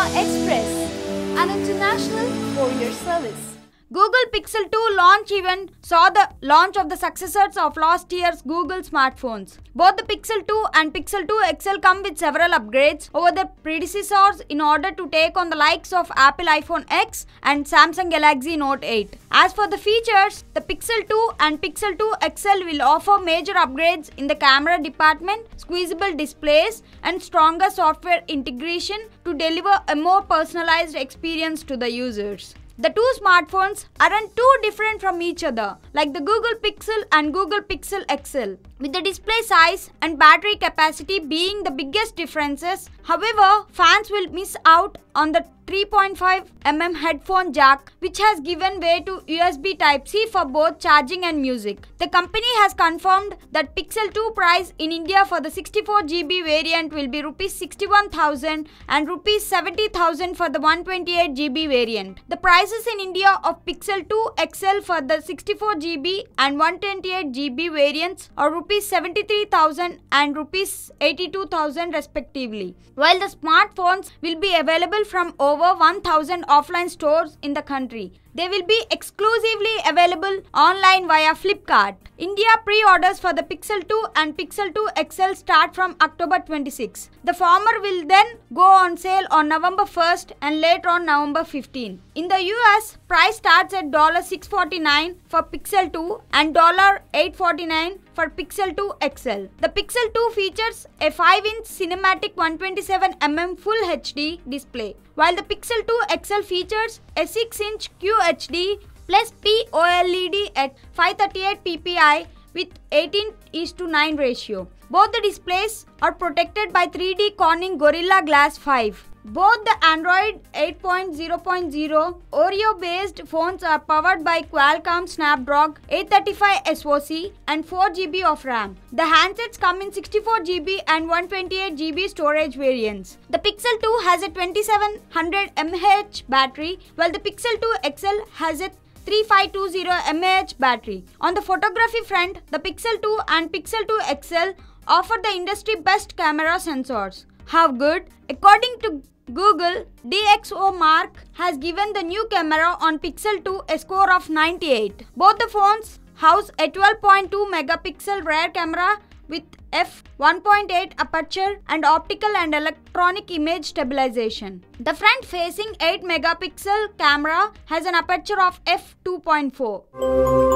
India Express, an international courier service. Google Pixel 2 launch event saw the launch of the successors of last year's Google smartphones. Both the Pixel 2 and Pixel 2 XL come with several upgrades over their predecessors in order to take on the likes of Apple iPhone X and Samsung Galaxy Note 8. As for the features, the Pixel 2 and Pixel 2 XL will offer major upgrades in the camera department, squeezable displays, and stronger software integration to deliver a more personalized experience to the users. The two smartphones aren't too different from each other, like the Google Pixel and Google Pixel XL, with the display size and battery capacity being the biggest differences. However, fans will miss out on the 3.5mm headphone jack, which has given way to USB Type-C for both charging and music. The company has confirmed that Pixel 2 price in India for the 64GB variant will be ₹61,000 and ₹70,000 for the 128GB variant. The prices in India of Pixel 2 XL for the 64GB and 128GB variants are ₹73,000 and ₹82,000 respectively, while the smartphones will be available from over 1,000 offline stores in the country. They will be exclusively available online via Flipkart. India pre-orders for the Pixel 2 and Pixel 2 XL start from October 26. The former will then go on sale on November 1st and later on November 15. In the US, price starts at $649 for Pixel 2 and $849 for Pixel 2 XL. The Pixel 2 features a 5-inch cinematic 127mm Full HD display, while the Pixel 2 XL features a 6-inch QHD plus POLED at 538 ppi with 18:9 ratio. Both the displays are protected by 3D Corning Gorilla Glass 5. Both the Android 8.0.0 Oreo-based phones are powered by Qualcomm Snapdragon 835 SoC and 4GB of RAM. The handsets come in 64GB and 128GB storage variants. The Pixel 2 has a 2700 mAh battery, while the Pixel 2 XL has a 3520 mAh battery. On the photography front, the Pixel 2 and Pixel 2 XL offer the industry best camera sensors. How good? According to Google, DxOMark has given the new camera on Pixel 2 a score of 98. Both the phones house a 12.2 megapixel rear camera with f/1.8 aperture and optical and electronic image stabilization. The front-facing 8 megapixel camera has an aperture of f/2.4.